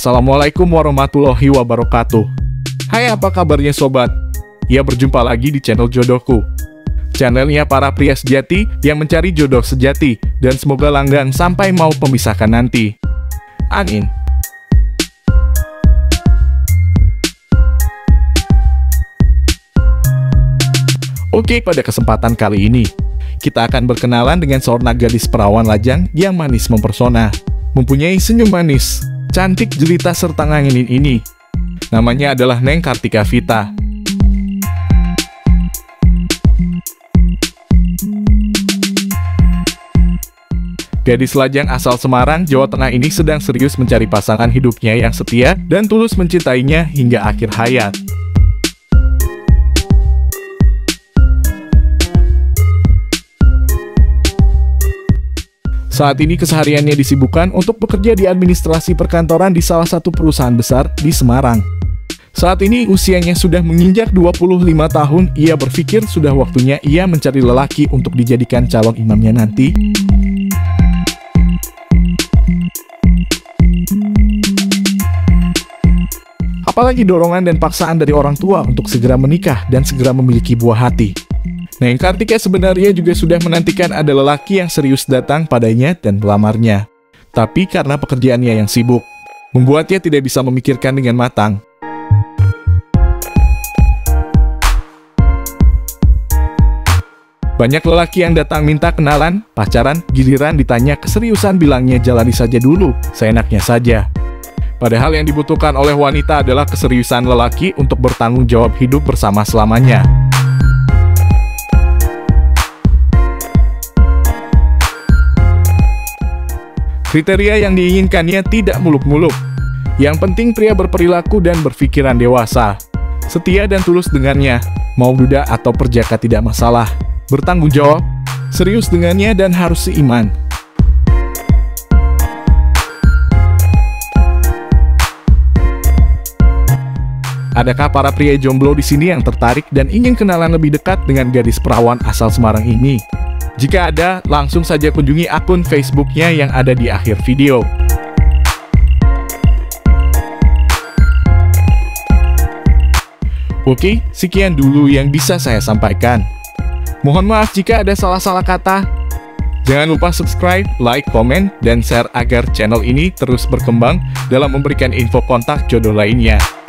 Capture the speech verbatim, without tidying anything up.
Assalamualaikum warahmatullahi wabarakatuh. Hai, apa kabarnya sobat? Ya, berjumpa lagi di channel Jodohku. Channelnya para pria sejati yang mencari jodoh sejati dan semoga langgang sampai mau memisahkan nanti. Amin. Oke, pada kesempatan kali ini kita akan berkenalan dengan seorang gadis perawan lajang yang manis mempersona, mempunyai senyum manis, cantik jelita serta nganginin ini. Namanya adalah Neng Kartika Vita. Gadis lajang asal Semarang, Jawa Tengah ini sedang serius mencari pasangan hidupnya yang setia dan tulus mencintainya hingga akhir hayat. Saat ini kesehariannya disibukkan untuk bekerja di administrasi perkantoran di salah satu perusahaan besar di Semarang. Saat ini usianya sudah menginjak dua puluh lima tahun, ia berpikir sudah waktunya ia mencari lelaki untuk dijadikan calon imamnya nanti. Apalagi dorongan dan paksaan dari orang tua untuk segera menikah dan segera memiliki buah hati. Neng Kartika sebenarnya juga sudah menantikan ada lelaki yang serius datang padanya dan melamarnya. Tapi karena pekerjaannya yang sibuk, membuatnya tidak bisa memikirkan dengan matang. Banyak lelaki yang datang minta kenalan, pacaran, giliran ditanya keseriusan bilangnya jalani saja dulu, seenaknya saja. Padahal yang dibutuhkan oleh wanita adalah keseriusan lelaki untuk bertanggung jawab hidup bersama selamanya. Kriteria yang diinginkannya tidak muluk-muluk. Yang penting pria berperilaku dan berpikiran dewasa. Setia dan tulus dengannya, mau duda atau perjaka tidak masalah. Bertanggung jawab, serius dengannya dan harus seiman. Adakah para pria jomblo di sini yang tertarik dan ingin kenalan lebih dekat dengan gadis perawan asal Semarang ini? Jika ada, langsung saja kunjungi akun Facebooknya yang ada di akhir video. Oke, sekian dulu yang bisa saya sampaikan. Mohon maaf jika ada salah-salah kata. Jangan lupa subscribe, like, komen, dan share agar channel ini terus berkembang dalam memberikan info kontak jodoh lainnya.